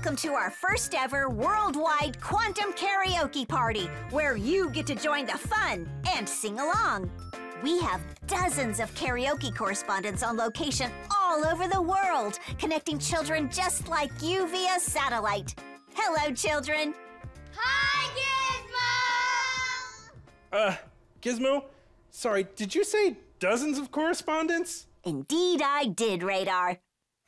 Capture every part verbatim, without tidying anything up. welcome to our first ever worldwide Quantum Karaoke Party, where you get to join the fun and sing along. We have dozens of karaoke correspondents on location all over the world, connecting children just like you via satellite. Hello, children. Hi, Gizmo! Uh, Gizmo? Sorry, did you say dozens of correspondents? Indeed I did, Radar.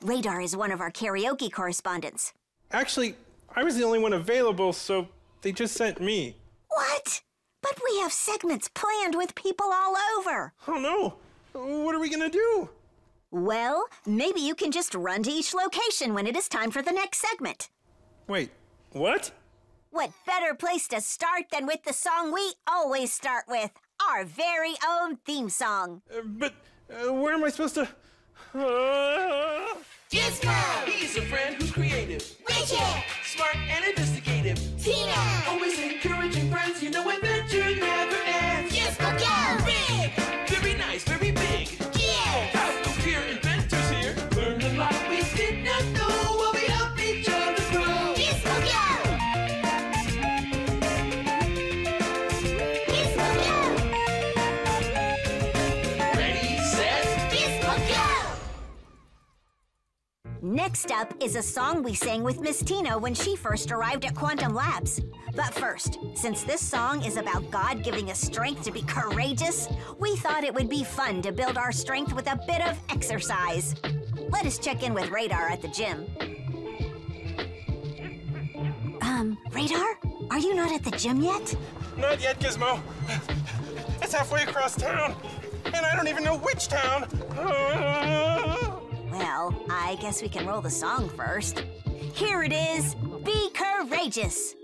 Radar is one of our karaoke correspondents. Actually, I was the only one available, so they just sent me. What? But we have segments planned with people all over. Oh, no. What are we going to do? Well, maybe you can just run to each location when it is time for the next segment. Wait, what? What better place to start than with the song we always start with, our very own theme song. Uh, but uh, where am I supposed to... Uh... Gizmo! He's a friend who's creative. Widget! Smart and investigative. Tina! Always encouraging friends, you know adventure never ends. Gizmo Go! Rig! Very nice, very big. Gears! Have no peer inventors here. Learned a lot we did not know while we help each other grow. Gizmo Go! Gizmo Go! Ready, set, Gizmo Go! Next up is a song we sang with Miss Tina when she first arrived at Quantum Labs. But first, since this song is about God giving us strength to be courageous, we thought it would be fun to build our strength with a bit of exercise. Let us check in with Radar at the gym. Um, Radar? Are you not at the gym yet? Not yet, Gizmo. It's halfway across town, and I don't even know which town. Uh... Well, I guess we can roll the song first. Here it is, Be Courageous.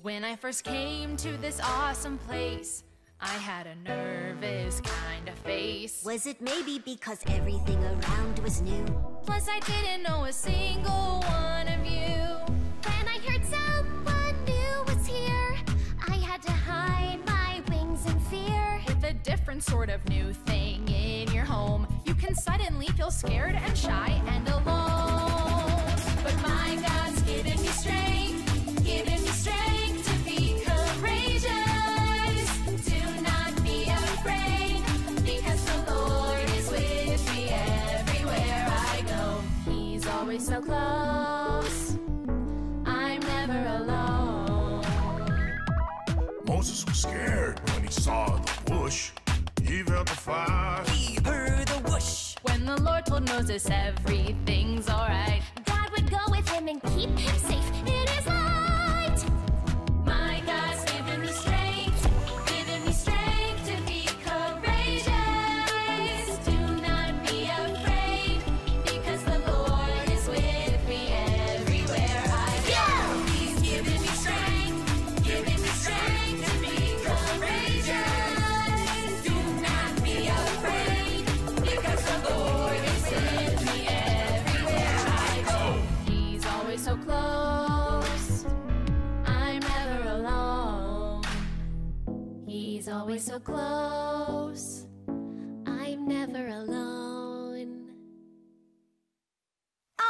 When I first came to this awesome place, I had a nervous kind of face. Was it maybe because everything around was new? Plus I didn't know a single one of you. When I heard someone new was here, I had to hide my wings in fear. With a different sort of new thing in your home, you can suddenly feel scared and shy and alone. But my God's given me strength, given me strength to be courageous. Do not be afraid, because the Lord is with me everywhere I go. He's always so close, I'm never alone. Moses was scared when he saw the bush. He felt the fire, he heard the whoosh. When the Lord told Moses everything's alright, God would go with him and keep him safe in his light. My God's given me strength, given me strength to be courageous. Do not be afraid, because the Lord is with me everywhere I go. Yeah! He's given me strength, given me strength to be courageous. Do not be afraid, because the Lord is with me everywhere I go. He's always so close, I'm never alone. He's always so close, I'm never alone.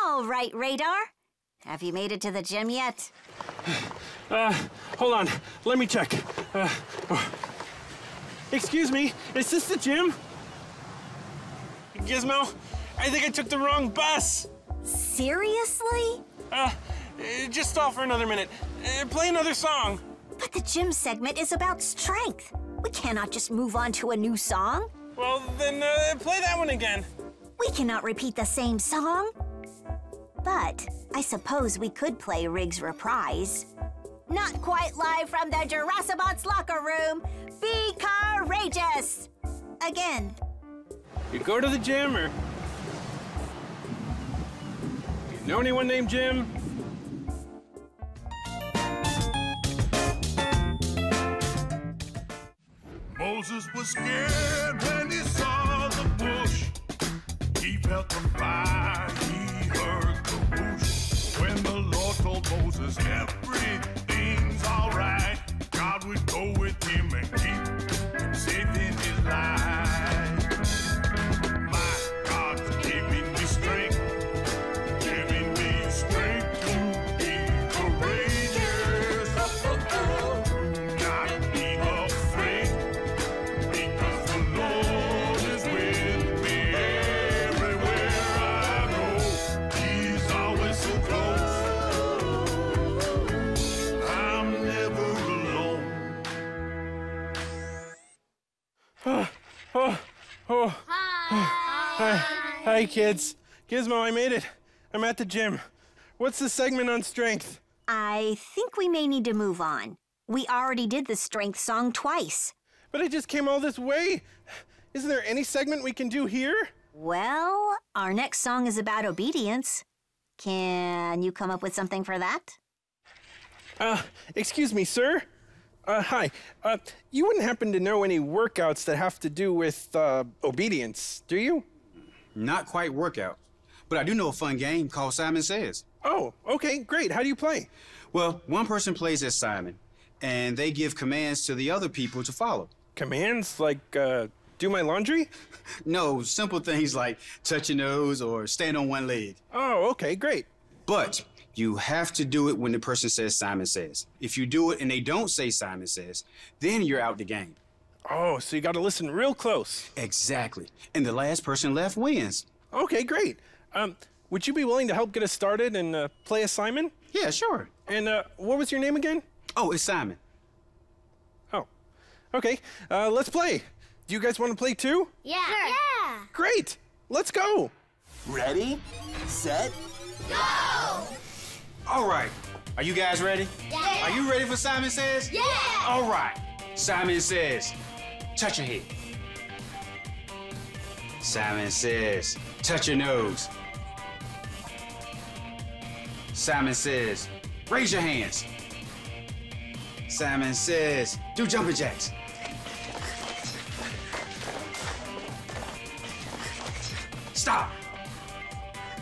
All right, Radar. Have you made it to the gym yet? Uh, hold on. Let me check. Uh, oh. Excuse me, is this the gym? Gizmo, I think I took the wrong bus. Seriously? Uh, uh, just stall for another minute. Uh, play another song. But the gym segment is about strength. We cannot just move on to a new song. Well, then uh, play that one again. We cannot repeat the same song. But I suppose we could play Rig's Reprise. Not quite live from the Jurassbot's locker room. Be courageous. Again. You go to the gym, or do you know anyone named Jim? Moses was scared when he saw the bush. He felt the fire, he heard the whoosh. When the Lord told Moses everything's alright, God would go with him and keep him safe in his life. My God's given Oh. Hi. Hi. Hi, kids. Gizmo, I made it. I'm at the gym. What's the segment on strength? I think we may need to move on. We already did the strength song twice. But I just came all this way. Isn't there any segment we can do here? Well, our next song is about obedience. Can you come up with something for that? Uh, excuse me, sir. Uh, hi. Uh, you wouldn't happen to know any workouts that have to do with, uh, obedience, do you? Not quite workout, but I do know a fun game called Simon Says. Oh, okay, great. How do you play? Well, one person plays as Simon, and they give commands to the other people to follow. Commands? Like, uh... do my laundry? No, simple things like touch your nose or stand on one leg. Oh, okay, great. But you have to do it when the person says Simon Says. If you do it and they don't say Simon Says, then you're out the game. Oh, so you got to listen real close. Exactly. And the last person left wins. Okay, great. Um, would you be willing to help get us started and uh, play a Simon? Yeah, sure. And uh, what was your name again? Oh, it's Simon. Oh, okay. Uh, let's play. Do you guys want to play too? Yeah. Sure. Yeah. Great. Let's go. Ready, set, go. All right. Are you guys ready? Yeah. Are you ready for Simon Says? Yeah. All right. Simon says, touch your head. Simon says, touch your nose. Simon says, raise your hands. Simon says, do jumping jacks. Stop!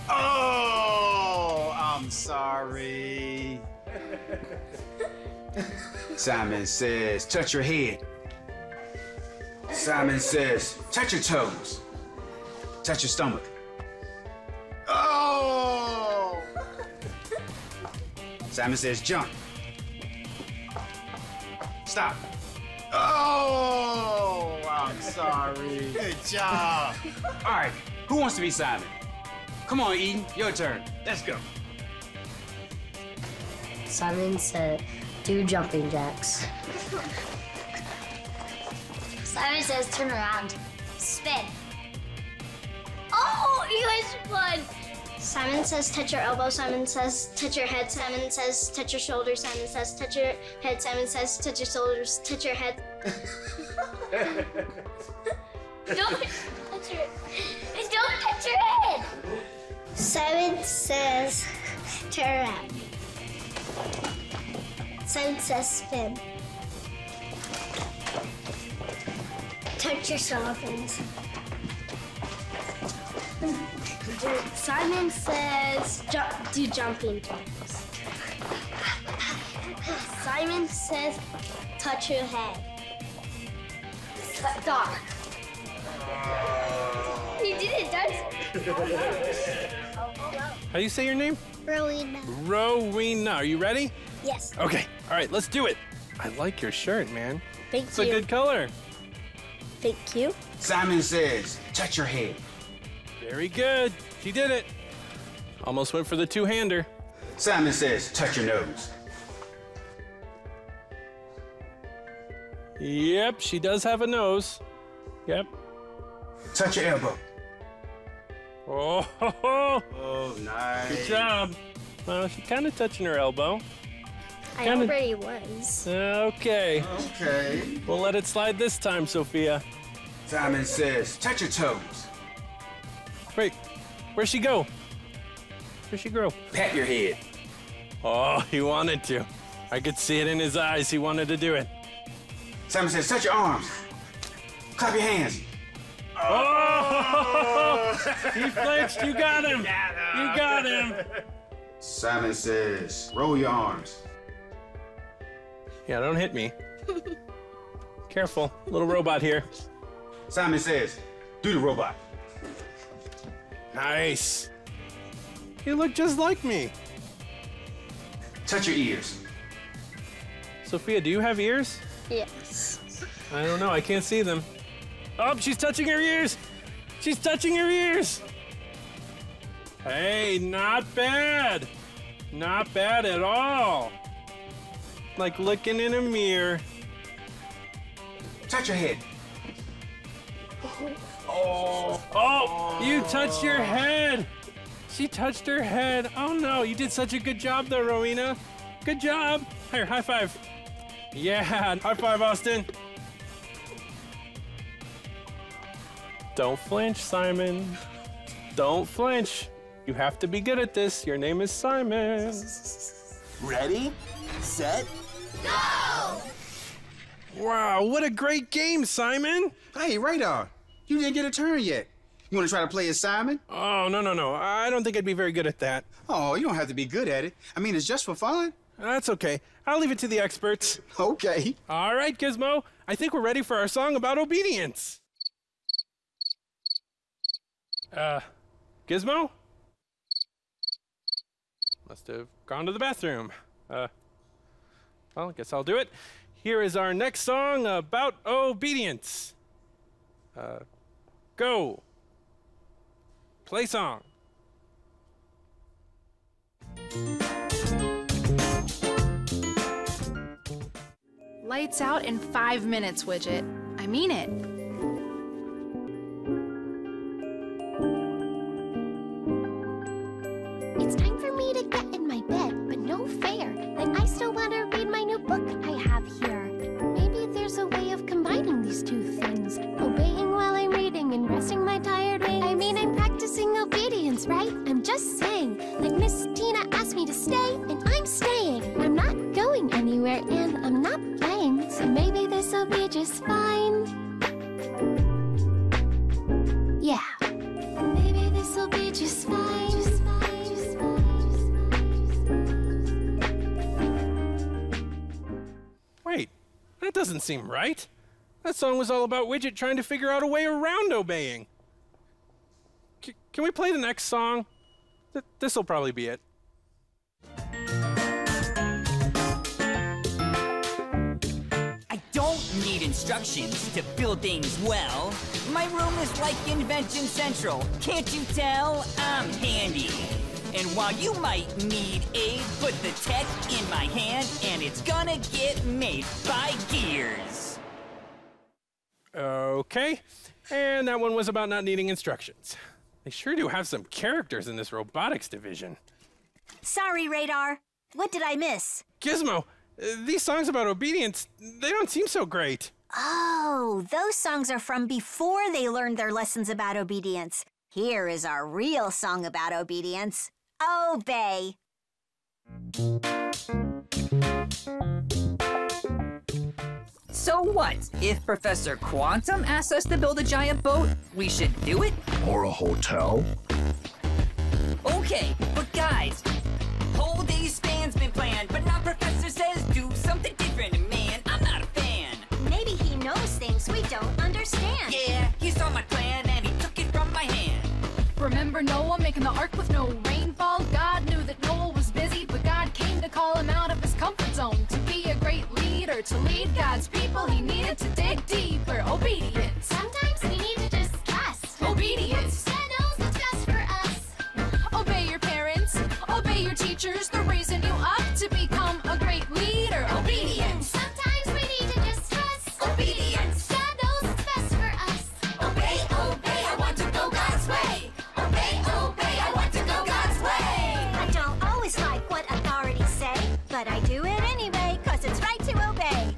Oh, I'm sorry. Simon says, touch your head. Simon says, touch your toes. Touch your stomach. Oh! Simon says, jump. Stop. Oh, I'm sorry. Good job. All right. Who wants to be Simon? Come on, Eden, your turn. Let's go. Simon said, do jumping jacks. Simon says, turn around. Spin. Oh, you guys won. Simon says, touch your elbow. Simon says, touch your head. Simon says, touch your shoulder. Simon says, touch your head. Simon says, touch your shoulders. Touch your head. Don't touch your Don't touch your head! Simon says, turn around. Simon says, spin. Touch your shoulders. Simon says, jump, do jumping jacks. Simon says, touch your head. Stop. You did it, Doug. How do you say your name? Rowena. Rowena. Are you ready? Yes. Okay. All right, let's do it. I like your shirt, man. Thank it's you. It's a good color. Thank you. Simon says, touch your head. Very good. She did it. Almost went for the two-hander. Simon says, touch your nose. Yep, she does have a nose. Yep. Touch your elbow. Oh, ho, ho. Oh, nice. Good job. Well, she's kind of touching her elbow. I kinda... already was. Okay. Okay. We'll let it slide this time, Sophia. Simon says, touch your toes. Wait, where'd she go? Where'd she grow? Pat your head. Oh, he wanted to. I could see it in his eyes. He wanted to do it. Simon says, touch your arms. Clap your hands. Oh! He flinched. You got him. Got him. You got him. Simon says, roll your arms. Yeah, don't hit me. Careful. Little robot here. Simon says, do the robot. Nice. You look just like me. Touch your ears. Sophia, do you have ears? Yes. I don't know. I can't see them. Oh, she's touching her ears. She's touching her ears. Hey, not bad. Not bad at all. Like looking in a mirror. Touch your head. Oh, Oh, oh, you touched your head. She touched her head. Oh no, you did such a good job though, Rowena. Good job. Here, high five. Yeah, high five, Austin. Don't flinch, Simon. Don't flinch. You have to be good at this. Your name is Simon. Ready, set, go! Wow, what a great game, Simon! Hey, Radar, you didn't get a turn yet. You want to try to play as Simon? Oh, no, no, no. I don't think I'd be very good at that. Oh, you don't have to be good at it. I mean, it's just for fun. That's okay. I'll leave it to the experts. Okay. All right, Gizmo. I think we're ready for our song about obedience. Uh, Gizmo? Must have gone to the bathroom. Uh, well, I guess I'll do it. Here is our next song about obedience. Uh, go. Play song. Lights out in five minutes, Widget. I mean it. It's time for me to get in my bed, but no fair. Like, I still want to read my new book I have here. Maybe there's a way of combining these two things. Obeying while I'm reading and resting my tired wings. I mean, I'm practicing obedience, right? I'm just saying. Like, Miss Tina asked me to stay, and I'm staying. I'm not going anywhere, and I'm not playing. So maybe this will be just fine. Yeah. Maybe this will be just fine. Just fine. Wait, that doesn't seem right. That song was all about Widget trying to figure out a way around obeying. C- can we play the next song? Th- this'll probably be it. I don't need instructions to build things well. My room is like Invention Central. Can't you tell? I'm handy. And while you might need aid, put the tech in my hand, and it's gonna get made by Gears. Okay, and that one was about not needing instructions. They sure do have some characters in this robotics division. Sorry, Radar. What did I miss? Gizmo, these songs about obedience, they don't seem so great. Oh, those songs are from before they learned their lessons about obedience. Here is our real song about obedience. Obey. So what? If Professor Quantum asks us to build a giant boat, we should do it? Or a hotel? Okay, but guys, whole day's span's been planned, but now Professor says do something different, and man, I'm not a fan. Maybe he knows things we don't understand. Yeah, he saw my plan and he took it from my hand. Remember Noah making the ark with no rainfall? God knew that Noah was busy, but God came to call him out of his comfort zone. To be a great leader, to lead God's people, he needed to dig deeper. Obedience. Sometimes we need to just trust. Obedience. God knows what's best for us. Obey your parents. Obey your teachers. They're raising you up to become a great leader. Obedience. Sometimes we need to just trust. Obedience. God knows what's best for us. Obey, obey, I want to go God's way. Obey, obey, I want to go God's way. I don't always like what authorities say, but I do it anyway, cause it's right to obey.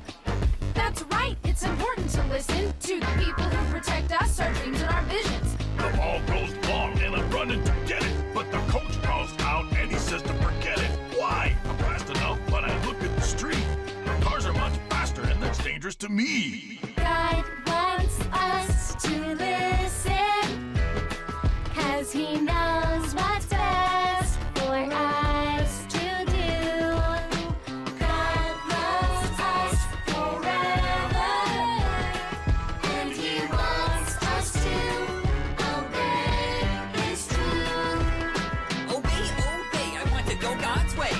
That's right, it's important to listen to the people who protect us, our dreams and our visions. The ball goes long and I'm running to get it, but the coach calls out and he says to forget it. Why? I'm fast enough, but I look at the street. The cars are much faster and that's dangerous to me. God wants us to listen. Cause he knows what's best for us to do. God loves us forever, and he wants us to obey his truth. Obey, obey, I want to go God's way.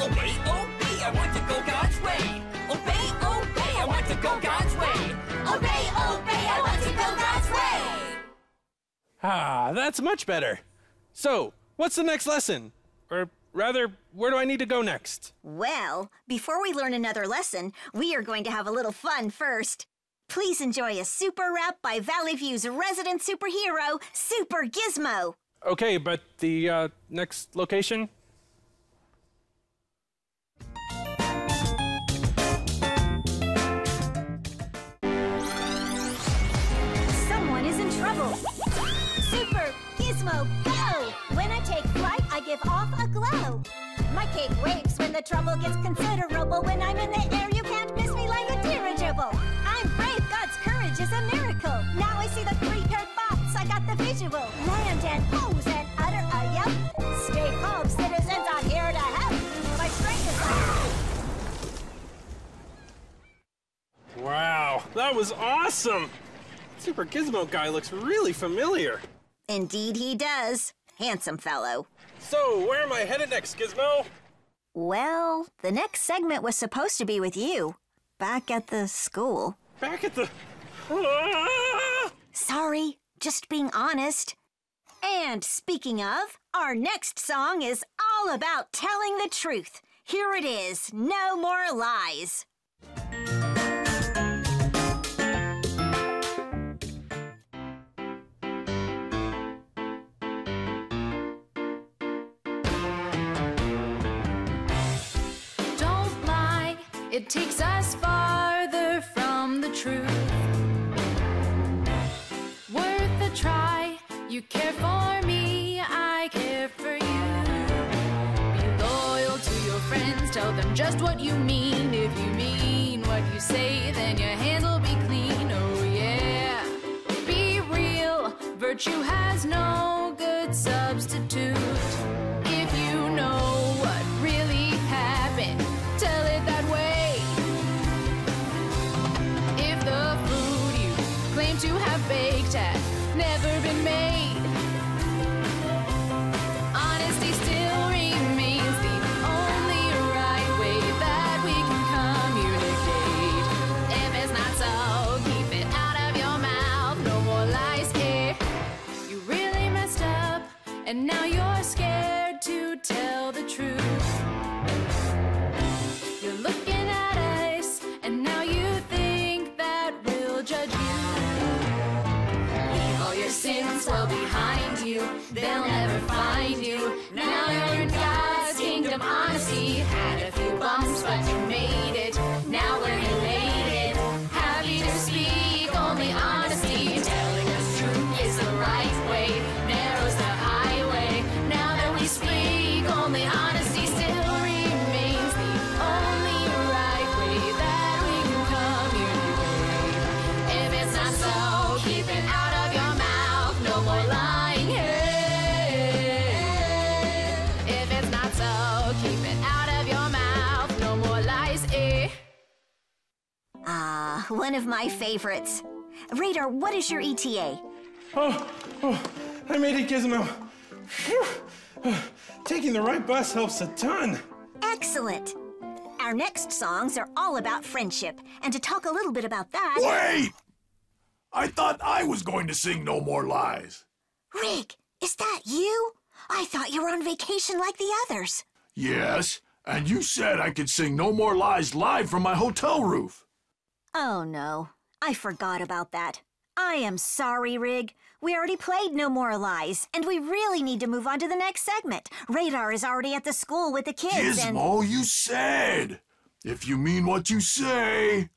Obey, obey, I want to go God's way. Obey, obey, I want to go God's way. Obey, obey, I want to go God's way. Ah, that's much better. So, what's the next lesson? Or rather, where do I need to go next? Well, before we learn another lesson, we are going to have a little fun first. Please enjoy a super rap by Valley View's resident superhero, Super Gizmo. Okay, but the uh, next location? Someone is in trouble. Super Gizmo Go! When I take flight, I give off a glow. My cake waves when the trouble gets considerable. When I'm in the air, you can't miss me like a dirigible. I'm brave, God's courage is a miracle. Now I see the three-paired bots, I got the visual. Land and pose and utter a yell. Stay calm, citizens, I'm here to help. My strength is like... Wow, that was awesome! Super Gizmo guy looks really familiar. Indeed he does. Handsome fellow. So, where am I headed next, Gizmo? Well, the next segment was supposed to be with you. Back at the school. Back at the... Ah! Sorry, just being honest. And speaking of, our next song is all about telling the truth. Here it is, No More Lies. It takes us farther from the truth. Worth a try. You care for me, I care for you. Be loyal to your friends. Tell them just what you mean. If you mean what you say, then your hands will be clean. Oh yeah. Be real. Virtue has no good substitute. If you know what really happened, tell it that way. To have baked had never been made. Honesty still remains the only right way that we can communicate. If it's not so, keep it out of your mouth. No more lies here. You really messed up, and now you're scared to tell the truth. You're looking at us, and now you think that we'll judge you. Sins well behind you, they'll never find you. Now you're in God's kingdom. Honesty had a few bumps, but you made it. Now we're elated, happy to speak only honesty. Telling us truth is the right way, narrows the highway. Now that we speak only honesty, still remains the only right way that we can communicate. If it's not so, keep it out. Ah, uh, one of my favorites. Radar, what is your E T A? Oh, oh, I made it, Gizmo. Phew. Uh, taking the right bus helps a ton. Excellent. Our next songs are all about friendship. And to talk a little bit about that... Wait! I thought I was going to sing No More Lies. Rig, is that you? I thought you were on vacation like the others. Yes, and you said I could sing No More Lies live from my hotel roof. Oh, no. I forgot about that. I am sorry, Rig. We already played No More Lies, and we really need to move on to the next segment. Radar is already at the school with the kids and... Gizmo, you said! If you mean what you say...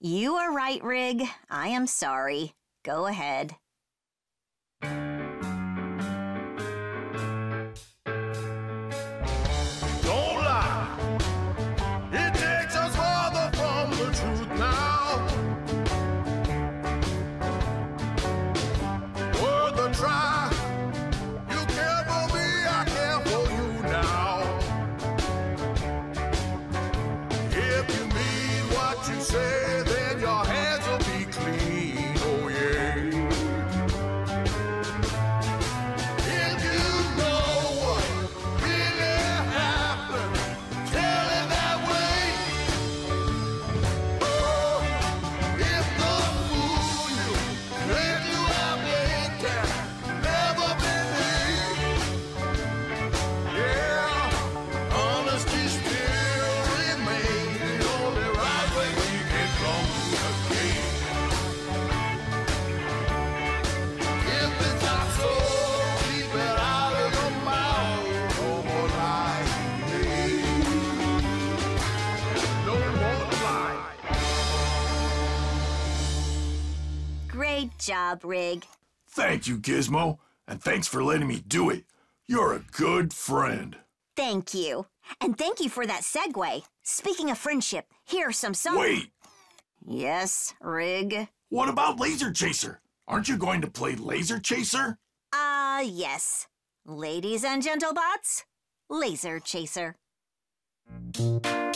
You are right, Rig. I am sorry. Go ahead. job, Rig. Thank you, Gizmo, and thanks for letting me do it. You're a good friend. Thank you. And thank you for that segue. Speaking of friendship, here are some songs. Wait! Yes, Rig? What about Laser Chaser? Aren't you going to play Laser Chaser? Ah, uh, yes. Ladies and gentlebots, Laser Chaser. A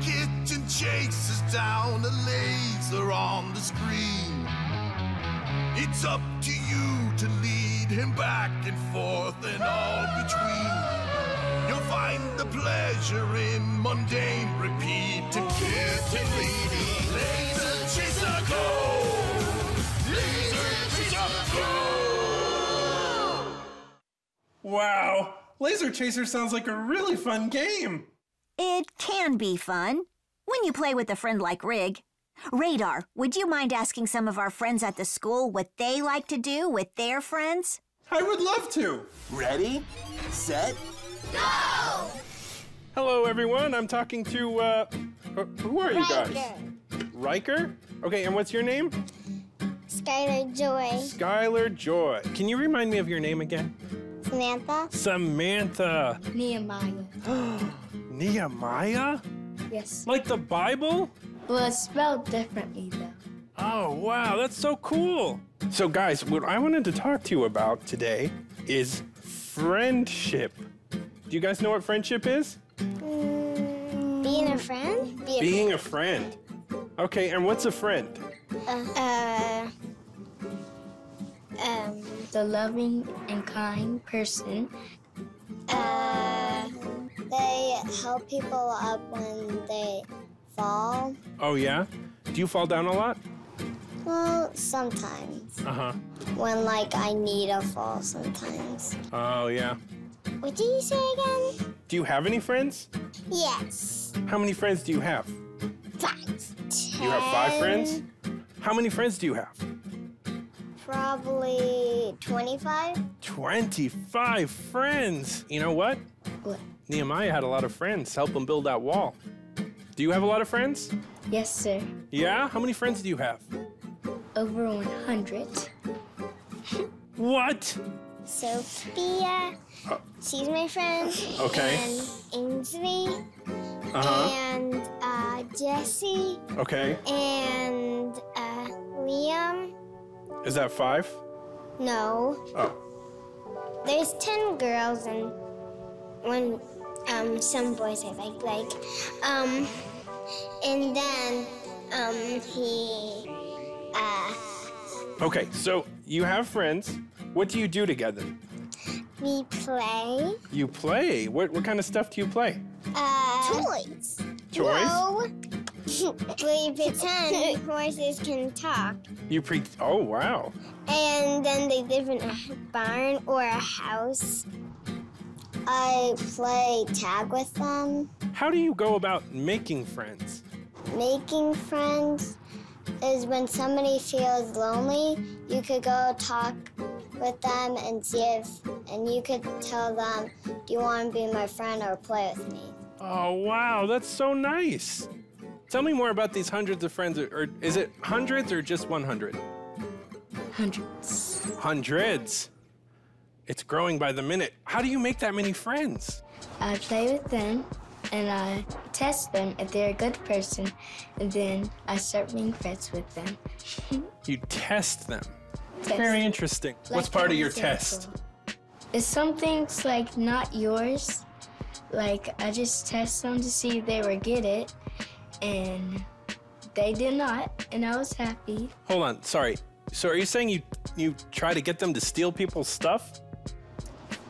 kitten chases down a laser on the screen. It's up to you to lead him back and forth and all between. You'll find the pleasure in mundane repeat to kitten leading. Laser Chaser, go! Laser Chaser, go! Wow, Laser Chaser sounds like a really fun game. It can be fun when you play with a friend like Rig. Radar, would you mind asking some of our friends at the school what they like to do with their friends? I would love to. Ready, set, go! Hello, everyone. I'm talking to, uh, who are you guys? Riker. Riker? Okay, and what's your name? Skylar Joy. Skylar Joy. Can you remind me of your name again? Samantha. Samantha. Nehemiah. Nehemiah? Yes. Like the Bible? Well, it's spelled differently, though. Oh, wow, that's so cool. So, guys, what I wanted to talk to you about today is friendship. Do you guys know what friendship is? Mm, being a friend? Be a being friend. a friend. Okay, and what's a friend? Uh, uh, um, the loving and kind person. Uh, they help people up when they fall. Oh, yeah? Do you fall down a lot? Well, sometimes. Uh-huh. When, like, I need a fall sometimes. Oh, yeah. What did you say again? Do you have any friends? Yes. How many friends do you have? Five. Ten. You have five friends? How many friends do you have? Probably twenty-five. twenty-five friends! You know what? What? Nehemiah had a lot of friends help him build that wall. Do you have a lot of friends? Yes, sir. Yeah? How many friends do you have? Over one hundred. What? Sophia. Uh, she's my friend. Okay. And Ainsley. Uh-huh. And uh, Jesse. Okay. And uh, Liam. Is that five? No. Oh. There's ten girls and one... Um, some boys I like, like, um, and then, um, he, uh... Okay, so you have friends. What do you do together? We play. You play? What what kind of stuff do you play? Uh... Toys. Toys? No. We pretend horses can talk. You pre... Oh, wow. And then they live in a barn or a house. I play tag with them. How do you go about making friends? Making friends is when somebody feels lonely, you could go talk with them and see if, and you could tell them, do you want to be my friend or play with me? Oh, wow, that's so nice. Tell me more about these hundreds of friends, or, or is it hundreds or just one hundred? Hundreds. Hundreds. It's growing by the minute. How do you make that many friends? I play with them, and I test them if they're a good person, and then I start being friends with them. You test them. Test. Very interesting. Like What's part of your test? If something's, like, not yours, like, I just test them to see if they were good at it, and they did not, and I was happy. Hold on. Sorry. So are you saying you, you try to get them to steal people's stuff?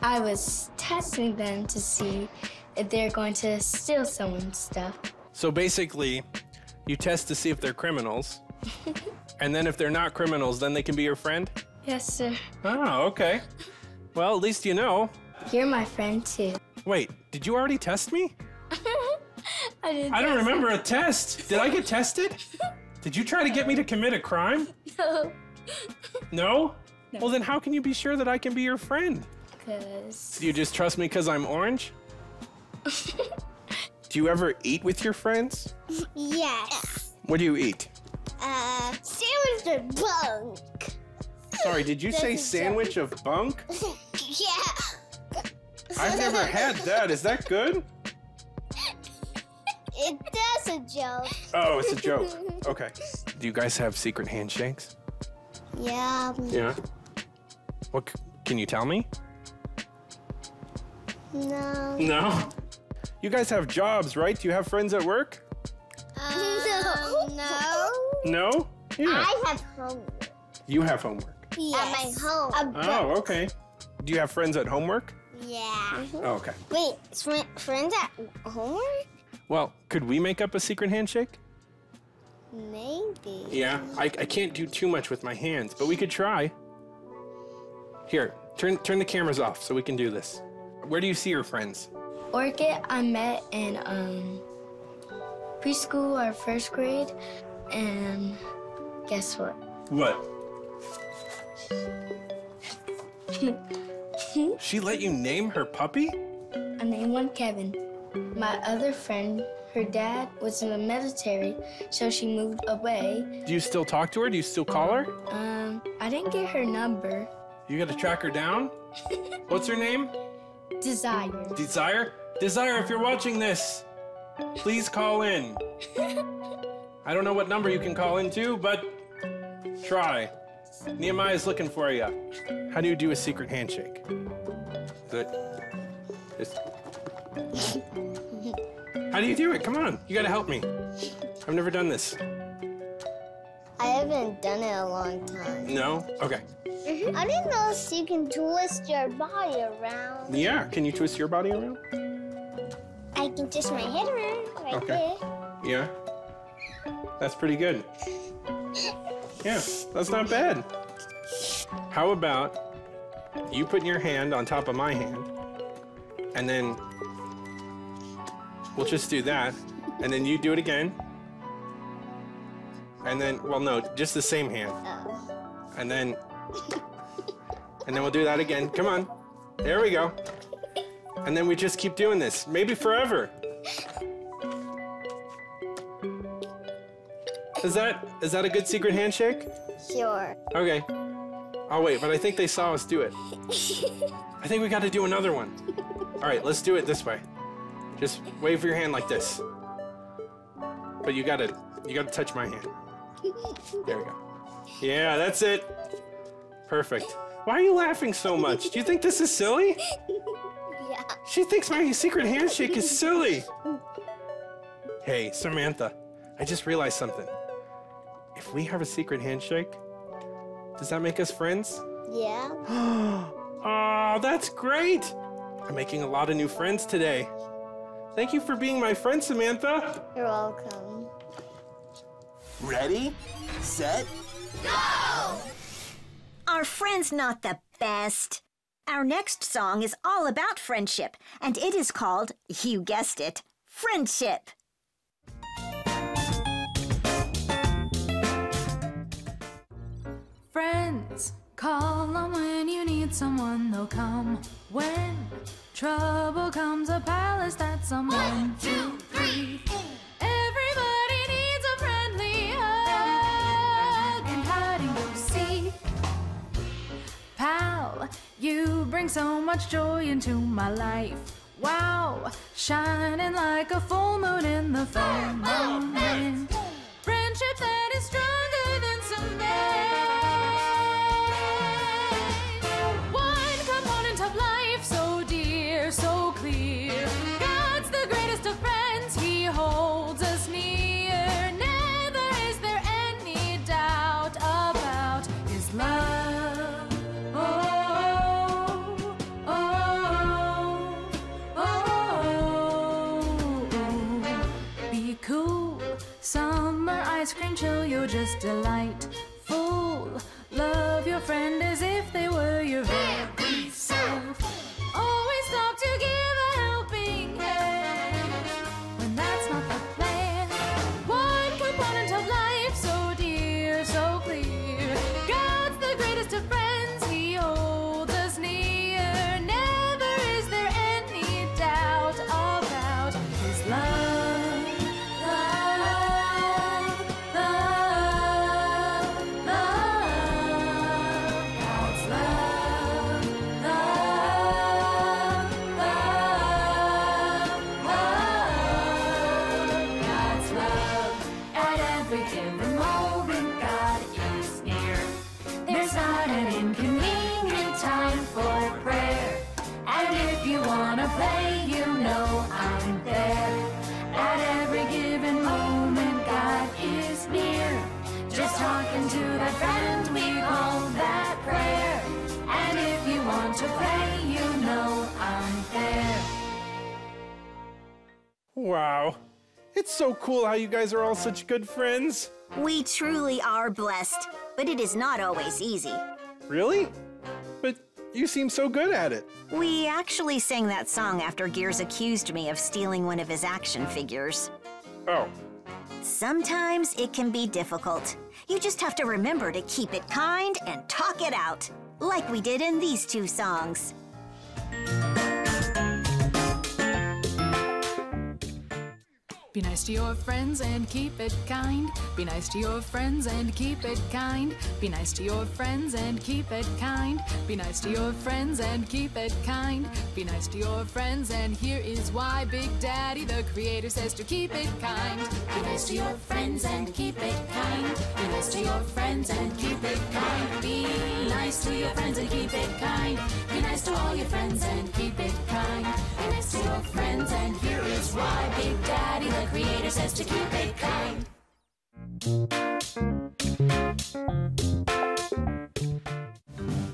I was testing them to see if they're going to steal someone's stuff. So basically, you test to see if they're criminals. And then if they're not criminals, then they can be your friend? Yes, sir. Oh, okay. Well, at least you know. You're my friend, too. Wait, did you already test me? I didn't I don't remember a test. Did I get tested? Did you try to get me to commit a crime? No. No? No? Well, then how can you be sure that I can be your friend? Because... You just trust me because I'm orange? Do you ever eat with your friends? Yes. What do you eat? Uh, sandwich of bunk. Sorry, did you That's say sandwich of bunk? Yeah. I've never had that. Is that good? It, that's a joke. Oh, it's a joke. Okay. Do you guys have secret handshakes? Yeah. Yeah. What? Can you tell me? No. No? You guys have jobs, right? Do you have friends at work? Um, no. No? No? Yeah. I have homework. You have homework? Yeah. At my home. Oh, okay. Do you have friends at homework? Yeah. Mm-hmm. Oh, okay. Wait, friends at homework? Well, could we make up a secret handshake? Maybe. Yeah, I, I can't do too much with my hands, but we could try. Here, turn turn the cameras off so we can do this. Where do you see your friends? Orchid, I met in um, preschool or first grade, and guess what? What? She let you name her puppy? I named one Kevin. My other friend, her dad was in the military, so she moved away. Do you still talk to her? Do you still call her? Um, I didn't get her number. You gotta track her down? What's her name? Desire. Desire? Desire, if you're watching this, please call in. I don't know what number you can call into, but try. Nehemiah's looking for you. How do you do a secret handshake? Is it... Is... How do you do it? Come on. You gotta help me. I've never done this. I haven't done it a long time. No? Okay. Mm-hmm. I didn't know if you can twist your body around. Yeah. Can you twist your body around? I can twist my head around right okay. there. Yeah. That's pretty good. Yeah. That's not bad. How about you put your hand on top of my hand, and then we'll just do that, and then you do it again, and then, well, no, just the same hand, oh. and then, and then we'll do that again. Come on, there we go, and then we just keep doing this, maybe forever. Is that is that a good secret handshake? Sure. Okay. Oh wait, but I think they saw us do it. I think we got to do another one. All right, let's do it this way. Just wave your hand like this. But you gotta, you gotta touch my hand. There we go. Yeah, that's it. Perfect. Why are you laughing so much? Do you think this is silly? Yeah. She thinks my secret handshake is silly. Hey, Samantha, I just realized something. If we have a secret handshake, does that make us friends? Yeah. Oh, that's great. I'm making a lot of new friends today. Thank you for being my friend, Samantha. You're welcome. Ready, set, go! Our friend's not the best. Our next song is all about friendship, and it is called, you guessed it, Friendship. Friends, call on when you need someone, they'll come when trouble comes a palace that someone. One, two, three, four. Everybody needs a friendly hug. And how do you see? Pal, you bring so much joy into my life. Wow, shining like a full moon in the full moon. Friendship that is stronger than some day. One component of life so deep, so clear. God's the greatest of friends, he holds us near. Never is there any doubt about his love. Oh, oh, oh, oh, oh, oh. Be cool, summer ice cream chill, you're just delightful. Love your friend as if they were your very self. Always stop to give a helping hand when that's not the plan. One component of life so dear, so clear. God's the greatest of friends, he holds us near. Never is there any doubt about his love, love, wanna play, you know I'm there. At every given moment, God is near. Just talking to that friend, we call that prayer. And if you want to play, you know I'm there. Wow. It's so cool how you guys are all such good friends. We truly are blessed, but it is not always easy. Really? But you seem so good at it. We actually sang that song after Gears accused me of stealing one of his action figures. Oh. Sometimes it can be difficult. You just have to remember to keep it kind and talk it out, like we did in these two songs. Be nice to your friends and keep it kind. Be nice to your friends and keep it kind. Be nice to your friends and keep it kind. Be nice to your friends and keep it kind. Be nice to your friends, and here is why Big Daddy the Creator says to keep it kind. Be nice to your friends and keep it kind. Be nice to your friends and keep it kind. Be nice to your friends and keep it kind. Be nice to all your friends and keep it kind. Be nice to your friends, and here is why Big Daddy the Creator says to keep it kind.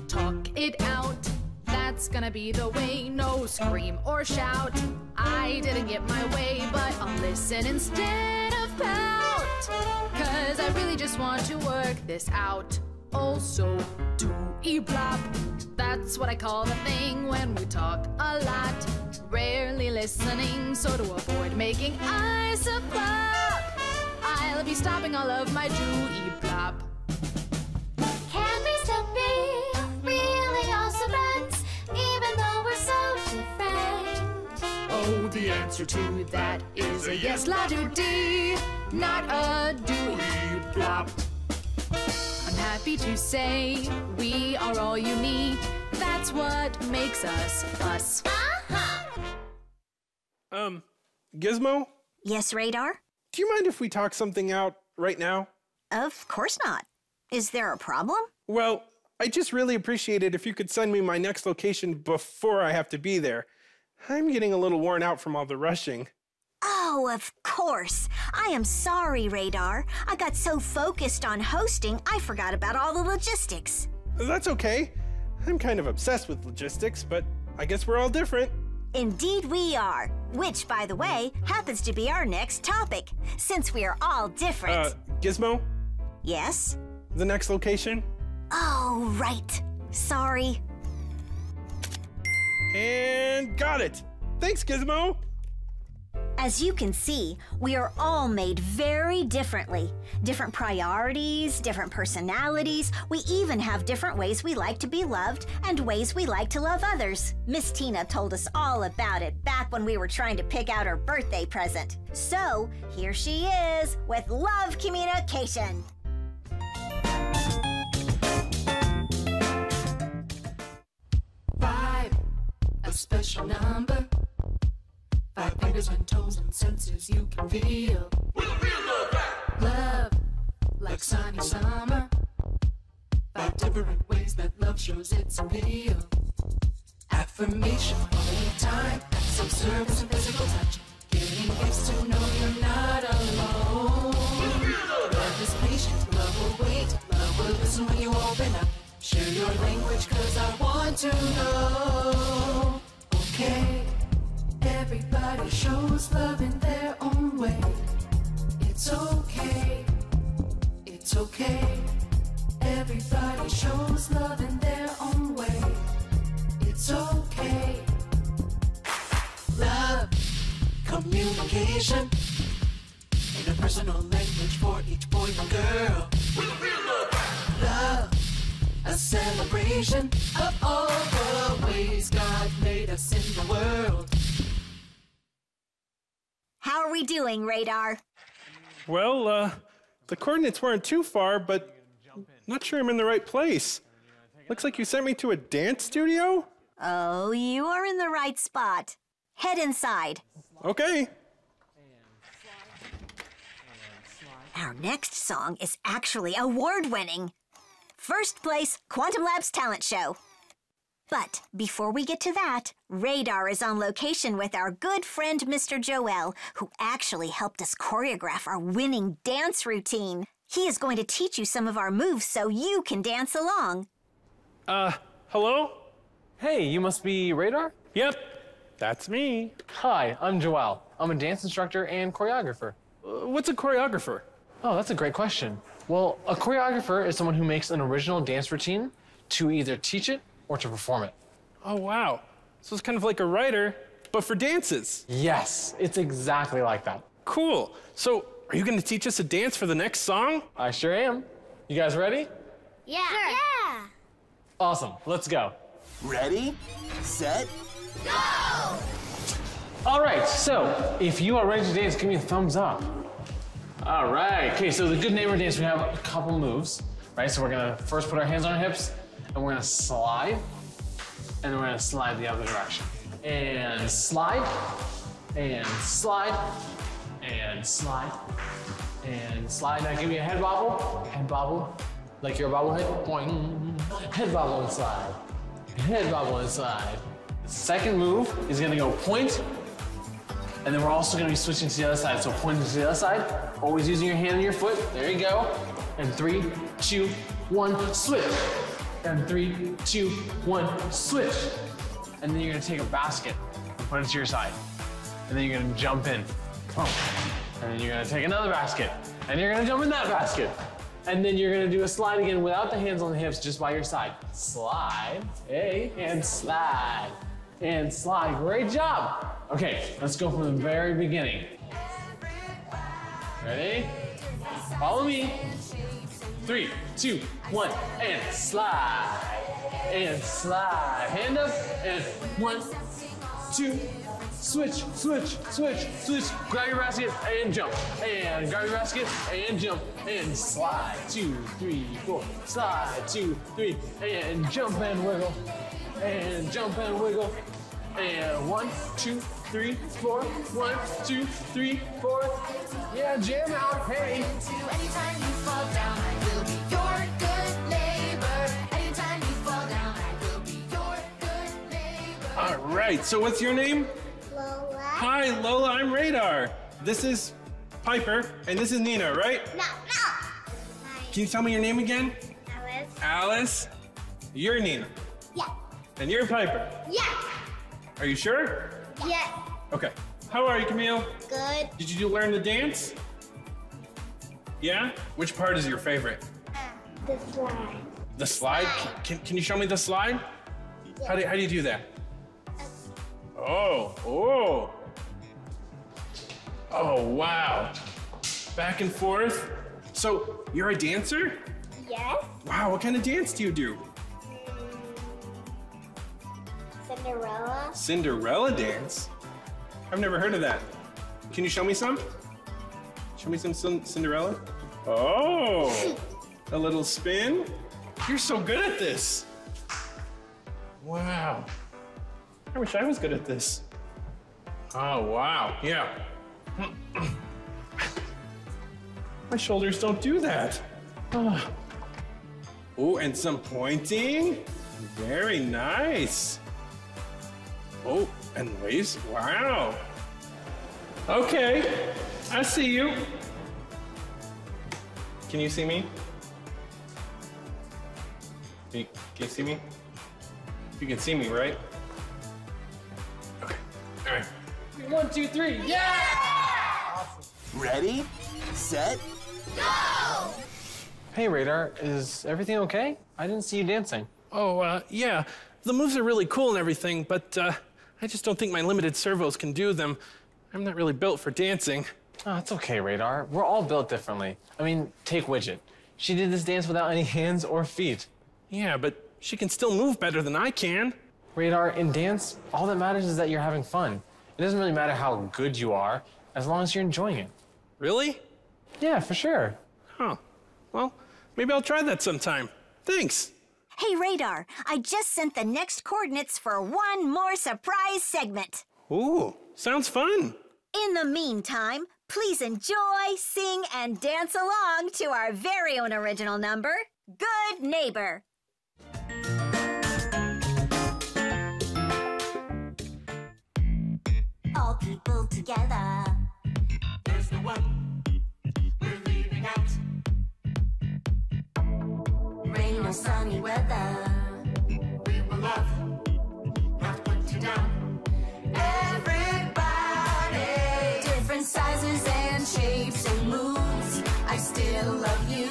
Talk it out. That's gonna be the way. No scream or shout. I didn't get my way, but I'll listen instead of pout. 'Cause I really just want to work this out. Also, to e-plop. That's what I call the thing when we talk a lot. Rarely listening, so to avoid making eyes a flop, I'll be stopping all of my doo-e-plop. Can we still be really awesome friends, even though we're so different? Oh, the answer to that is a yes, la-do-dee, not a doo-e-plop. I'm happy to say we are all unique. That's what makes us us. Uh-huh. Um, Gizmo? Yes, Radar? Do you mind if we talk something out right now? Of course not. Is there a problem? Well, I just really appreciate it if you could send me my next location before I have to be there. I'm getting a little worn out from all the rushing. Oh, of course. I am sorry, Radar. I got so focused on hosting, I forgot about all the logistics. That's okay. I'm kind of obsessed with logistics, but I guess we're all different. Indeed we are. Which, by the way, happens to be our next topic, since we are all different. Uh, Gizmo? Yes? The next location? Oh, right. Sorry. And got it. Thanks, Gizmo. As you can see, we are all made very differently. Different priorities, different personalities. We even have different ways we like to be loved and ways we like to love others. Miss Tina told us all about it back when we were trying to pick out her birthday present. So, here she is with Love Communication. Five, a special number. Five fingers and toes and senses you can feel. We'll feel love back. Love, like sunny summer. Five different ways that love shows it's real. Affirmation all the time. Acts of service and physical touch. Giving gifts to know you're not alone. We'll feel love back. Love is patient, love will wait. Love will listen when you open up. Share your language 'cause I want to know. Okay. Everybody shows love in their own way. It's okay. It's okay. Everybody shows love in their own way. It's okay. Love communication in a personal language for each boy and girl. We'll feel love back. Love, a celebration of all the ways God made us in the world. How are we doing, Radar? Well, uh, the coordinates weren't too far, but not sure I'm in the right place. Looks like you sent me to a dance studio? Oh, you are in the right spot. Head inside. Okay. Our next song is actually award-winning. First place, Quantum Labs Talent Show. But before we get to that, Radar is on location with our good friend Mister Joel, who actually helped us choreograph our winning dance routine. He is going to teach you some of our moves so you can dance along. Uh, hello? Hey, you must be Radar? Yep, that's me. Hi, I'm Joel. I'm a dance instructor and choreographer. Uh, what's a choreographer? Oh, that's a great question. Well, a choreographer is someone who makes an original dance routine to either teach it or to perform it. Oh, wow. So it's kind of like a writer, but for dances. Yes, it's exactly like that. Cool. So are you going to teach us a dance for the next song? I sure am. You guys ready? Yeah. Sure. Yeah. Awesome. Let's go. Ready, set, go! All right. So if you are ready to dance, give me a thumbs up. All right. Okay. So the Good Neighbor dance, we have a couple moves, right? So we're going to first put our hands on our hips, and we're going to slide, and then we're going to slide the other direction. And slide, and slide, and slide, and slide. Now give me a head bobble, head bobble, like your bobblehead. Boing. Head bobble and slide, head bobble and slide. The second move is going to go point, and then we're also going to be switching to the other side. So point to the other side, always using your hand and your foot. There you go. And three, two, one, switch. And three, two, one, switch. And then you're gonna take a basket and put it to your side. And then you're gonna jump in. Oh. And then you're gonna take another basket. And you're gonna jump in that basket. And then you're gonna do a slide again without the hands on the hips, just by your side. Slide, hey, and slide, and slide. Great job. Okay, let's go from the very beginning. Ready? Follow me. Three, two, one, and slide, and slide. Hand up, and one, two, switch, switch, switch, switch. Grab your basket, and jump, and grab your basket, and jump, and slide. Two, three, four, slide, two, three, and jump and wiggle, and jump and wiggle. And one, two, three, four. One, two, three, four. Yeah, jam out, hey. Anytime you fall down, I will be your good neighbor. Anytime you fall down, I will be your good neighbor. All right, so what's your name? Lola. Hi, Lola, I'm Radar. This is Piper, and this is Nina, right? No, no. Hi. Can you tell me your name again? Alice. Alice. You're Nina. Yeah. And you're Piper. Yeah. Are you sure? Yes. Okay. How are you, Camille? Good. Did you learn the dance? Yeah? Which part is your favorite? The slide. The slide? slide. Can, can you show me the slide? Yes. How do, how do you do that? Oh, oh. Oh, wow. Back and forth. So you're a dancer? Yes. Wow, what kind of dance do you do? Cinderella. Cinderella dance? I've never heard of that. Can you show me some? Show me some Cinderella. Oh, a little spin. You're so good at this. Wow. I wish I was good at this. Oh, wow. Yeah. My shoulders don't do that. Oh, oh, and some pointing. Very nice. Oh, and waves, wow. Okay, I see you. Can you see me? Can you, can you see me? You can see me, right? Okay, all right. One, two, three, yeah! yeah! Awesome. Ready, set, go! Hey, Radar, is everything okay? I didn't see you dancing. Oh, uh, yeah, the moves are really cool and everything, but uh, I just don't think my limited servos can do them. I'm not really built for dancing. Oh, it's okay, Radar. We're all built differently. I mean, take Widget. She did this dance without any hands or feet. Yeah, but she can still move better than I can. Radar, in dance, all that matters is that you're having fun. It doesn't really matter how good you are, as long as you're enjoying it. Really? Yeah, for sure. Huh. Well, maybe I'll try that sometime. Thanks. Hey, Radar, I just sent the next coordinates for one more surprise segment. Ooh, sounds fun. In the meantime, please enjoy, sing, and dance along to our very own original number, Good Neighbor. people together. There's no one we're leaving out. Rain or sunny weather, we will love, not put you down. Everybody, different sizes and shapes and moods, I still love you.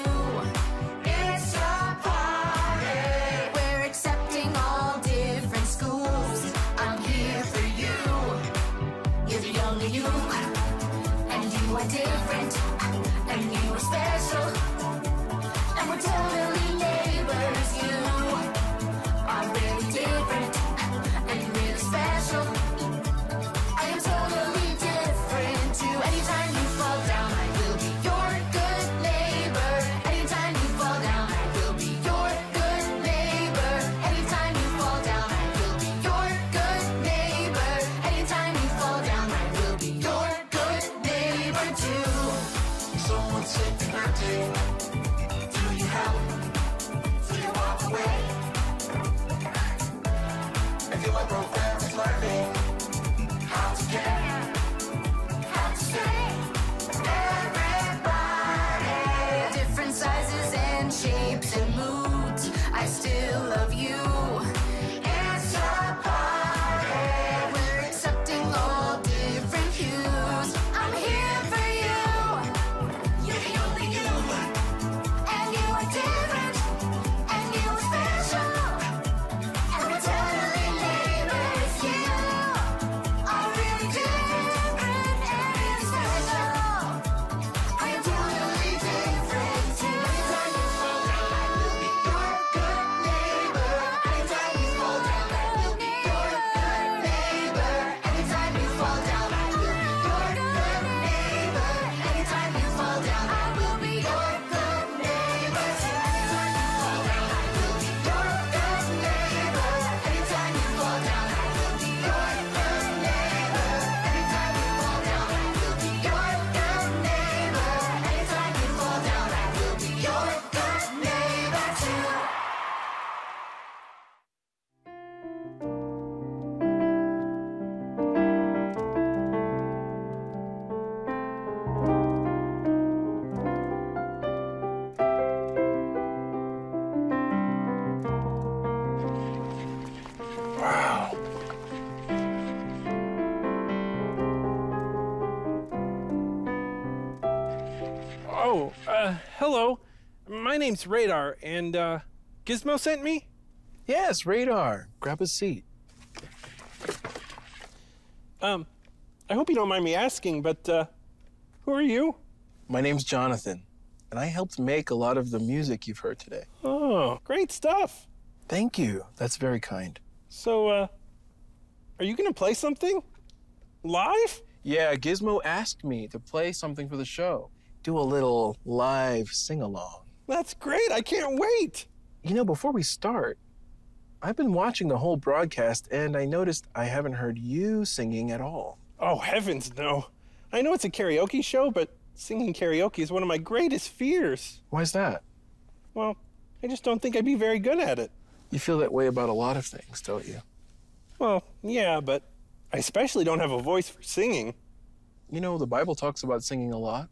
It's your party. We're accepting all different schools. I'm here for you. You're the only you, and you are different, and you are special, and we're totally neighbors. You are really different, and really special. I am totally different too. Anytime you fall down, I will be your good neighbor. Anytime you fall down, I will be your good neighbor. Anytime you fall down, I will be your good neighbor. Anytime you fall down, I will be your good neighbor too. Someone said they hurt you. Do you help? Do you walk away? If you are broke down, it's learning how to care, how to stay. Everybody, different sizes and shapes and moods, I still love you. It's your party. We're accepting all different hues. I'm here for you. You're the only you, and you are different, and you are special, and we're totally neighbors. You are really different and really special. I am totally different too. Anytime you fall down, I will be your good neighbor. Anytime you fall down, I will be your good neighbor. Anytime you fall down, I will be your good neighbor. Anytime you fall down, I will be your good neighbor. Anytime you fall down, I will be your good neighbor. Anytime you fall down, I will be your good neighbor. Anytime you fall down, I will be your good neighbor. Anytime you fall down, I will be your good neighbor too. Wow. Oh, uh, hello. My name's Radar, and uh, Gizmo sent me? Yes, Radar. Grab a seat. Um, I hope you don't mind me asking, but uh, who are you? My name's Jonathan, and I helped make a lot of the music you've heard today. Oh, great stuff. Thank you. That's very kind. So, uh, are you gonna play something? Live? Yeah, Gizmo asked me to play something for the show. Do a little live sing-along. That's great. I can't wait. You know, before we start, I've been watching the whole broadcast, and I noticed I haven't heard you singing at all. Oh, heavens no. I know it's a karaoke show, but singing karaoke is one of my greatest fears. Why's that? Well, I just don't think I'd be very good at it. You feel that way about a lot of things, don't you? Well, yeah, but I especially don't have a voice for singing. You know, the Bible talks about singing a lot.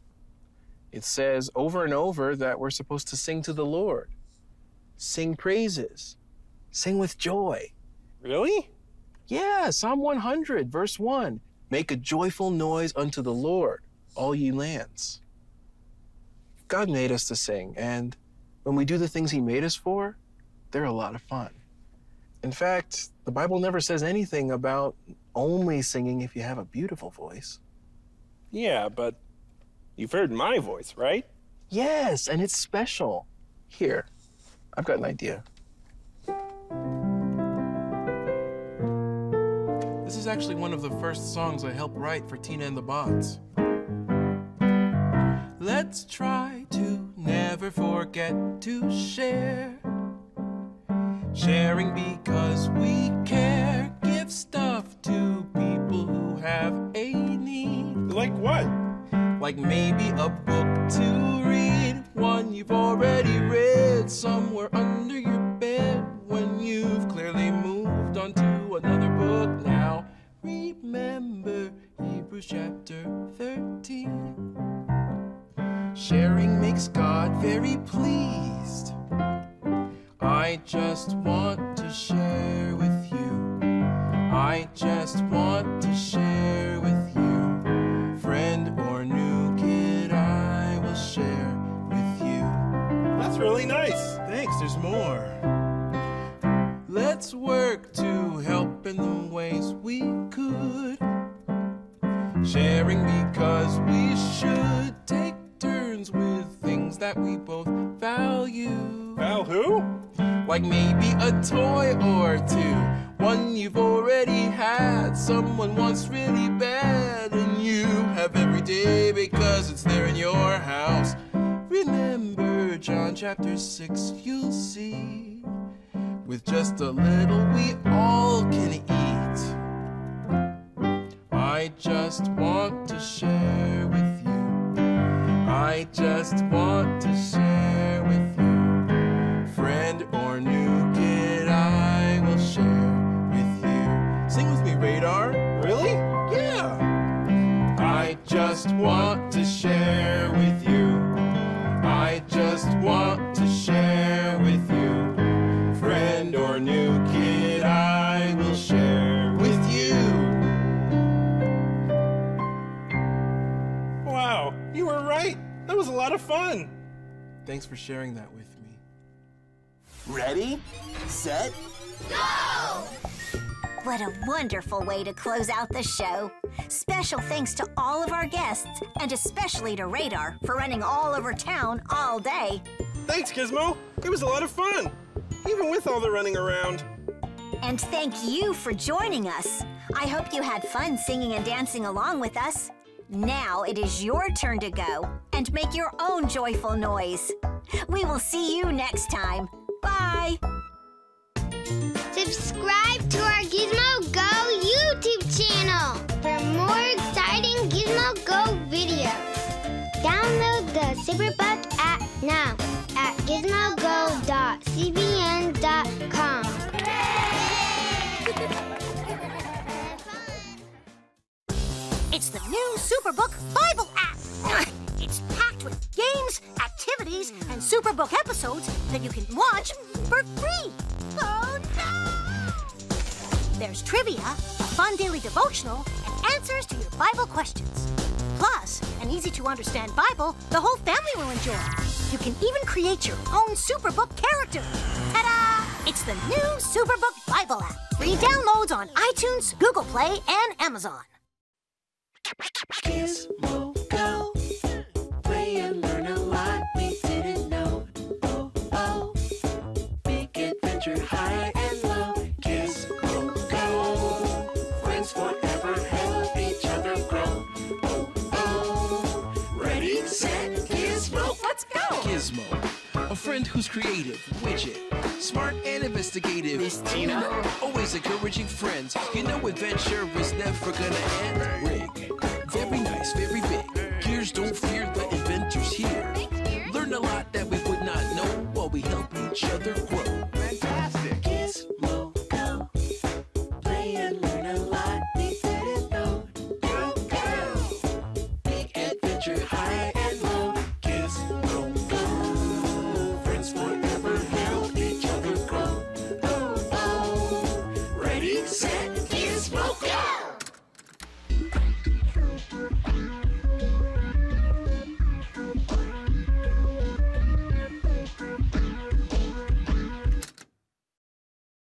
It says over and over that we're supposed to sing to the Lord, sing praises, sing with joy. Really? Yeah, Psalm one hundred, verse one. Make a joyful noise unto the Lord, all ye lands. God made us to sing, and when we do the things he made us for, they're a lot of fun. In fact, the Bible never says anything about only singing if you have a beautiful voice. Yeah, but you've heard my voice, right? Yes, and it's special. Here, I've got an idea. This is actually one of the first songs I helped write for Tina and the Bots. Let's try to never forget to share. Sharing because we care. Give stuff to people who have a need. Like what? Like maybe a book to read. One you've already read somewhere under your bed. When you've clearly moved on to another book now. Remember, he Hebrews chapter thirteen. Sharing makes God very pleased. I just want to share with you. I just want to share with you. Friend or new kid, I will share with you. That's really nice. Thanks, there's more. Let's work to help in the ways we could. Sharing because we should. Take turns with things that we both value. Val who? Like maybe a toy or two, one you've already had, someone wants really bad, and you have every day because it's there in your house. Remember John chapter six, you'll see, with just a little we all can eat. I just want to share with you. I just want to share with you. Friend or new kid, I will share with you. Sing with me, Radar. Really? Yeah. I just want to share with you. I just want to share with you. Friend or new kid, I will share with you. Wow, you were right. That was a lot of fun. Thanks for sharing that with me. Ready, set, go! What a wonderful way to close out the show. Special thanks to all of our guests, and especially to Radar for running all over town all day. Thanks, Gizmo. It was a lot of fun, even with all the running around. And thank you for joining us. I hope you had fun singing and dancing along with us. Now it is your turn to go and make your own joyful noise. We will see you next time. Bye! Subscribe to our Gizmo Go YouTube channel for more exciting Gizmo Go videos. Download the Superbook app now at gizmo go dot c b n dot com. It's the new Superbook Bible app! It's packed with games, activities, and Superbook episodes that you can watch for free. Oh, no! There's trivia, a fun daily devotional, and answers to your Bible questions. Plus, an easy-to-understand Bible the whole family will enjoy. You can even create your own Superbook character. Ta-da! It's the new Superbook Bible app. Free downloads on iTunes, Google Play, and Amazon. Gizmo Go. And learn a lot we didn't know. Oh, oh. Big adventure, high and low. Gizmo Go. Friends forever, help each other grow. Oh, oh. Ready, set, Gizmo. Let's go! Gizmo, a friend who's creative, Widget, smart and investigative. Miss Tina, always encouraging friends. You know adventure is never gonna end. Rig, very nice, very big. Gears, don't fear the adventures here. Learn a lot that we would not know while we help each other grow. Fantastic! Gizmo Go. Play and learn a lot we didn't know. Go, go! Big adventure, high and low. Gizmo Go. Friends forever, help each other grow. Oh, oh. Ready, set,